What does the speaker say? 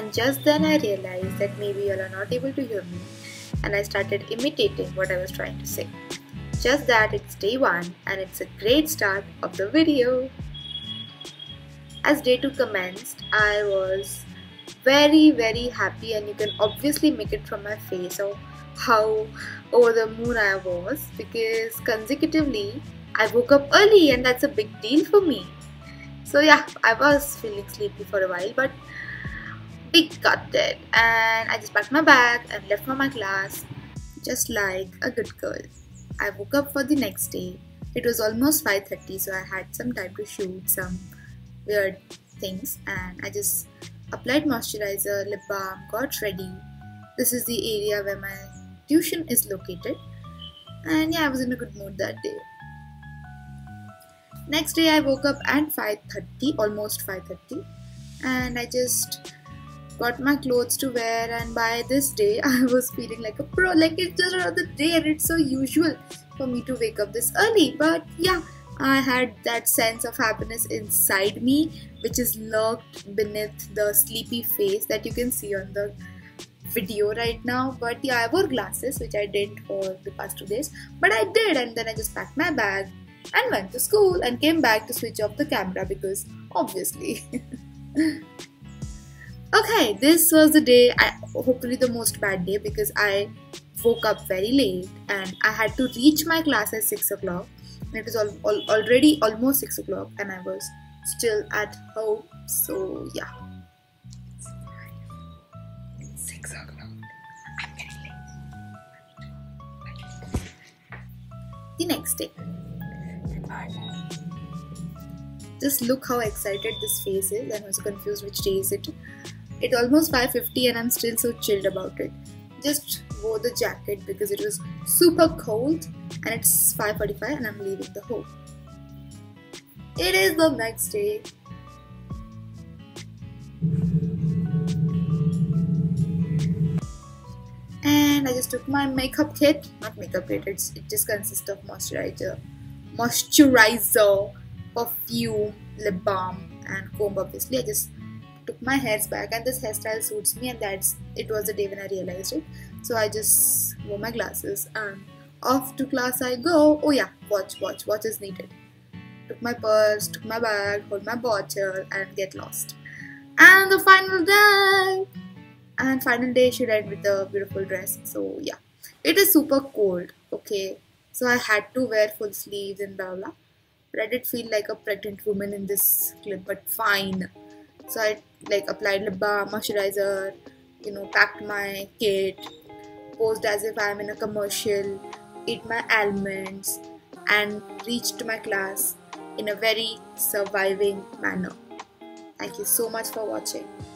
and just then I realized that maybe you all are not able to hear me, and I started imitating what I was trying to say. Just that it's day 1 and it's a great start of the video. As day 2 commenced, I was very happy, and you can obviously make it from my face how over the moon I was, because consecutively I woke up early, and that's a big deal for me. So yeah, I was feeling sleepy for a while, but we got it, and I just packed my bag and left for my class just like a good girl. I woke up for the next day. It was almost 5:30, so I had some time to shoot some weird things, and I just applied moisturizer, lip balm, got ready. This is the area where my tuition is located, and yeah, I was in a good mood that day. Next day I woke up at 5:30, almost 5:30, and I just got my clothes to wear, and by this day I was feeling like a pro, like it's just another day, and it's so usual for me to wake up this early. But yeah, I had that sense of happiness inside me, which is lurked beneath the sleepy face that you can see on the video right now. But yeah, I wore glasses, which I didn't for the past 2 days, but I did, and then I just packed my bag and went to school and came back to switch off the camera, because obviously. Okay, this was the day, hopefully the most bad day, because I woke up very late and I had to reach my class at 6 o'clock. It was already almost 6 o'clock and I was still at home, so yeah. 6 o'clock. I'm getting late. The next day. Just look how excited this face is. I'm also confused which day is it. It's almost 5:50 and I'm still so chilled about it. Just wore the jacket because it was super cold, and it's 5:45 and I'm leaving the home. It is the next day. And I just took my makeup kit. Not makeup kit, it just consists of moisturizer, perfume, lip balm and comb. Obviously I just took my hairs back, and this hairstyle suits me, and it was the day when I realized it. So I just wore my glasses and off to class I go. Oh yeah, watch is needed. Took my purse, took my bag, hold my bottle and get lost. And the final day! And final day should end with a beautiful dress. So yeah, it is super cold, okay, so I had to wear full sleeves and blah blah. But I did feel like a pregnant woman in this clip, but fine. So I applied lip balm, moisturizer, packed my kit, posed as if I am in a commercial, ate my almonds, and reached my class in a very surviving manner. Thank you so much for watching.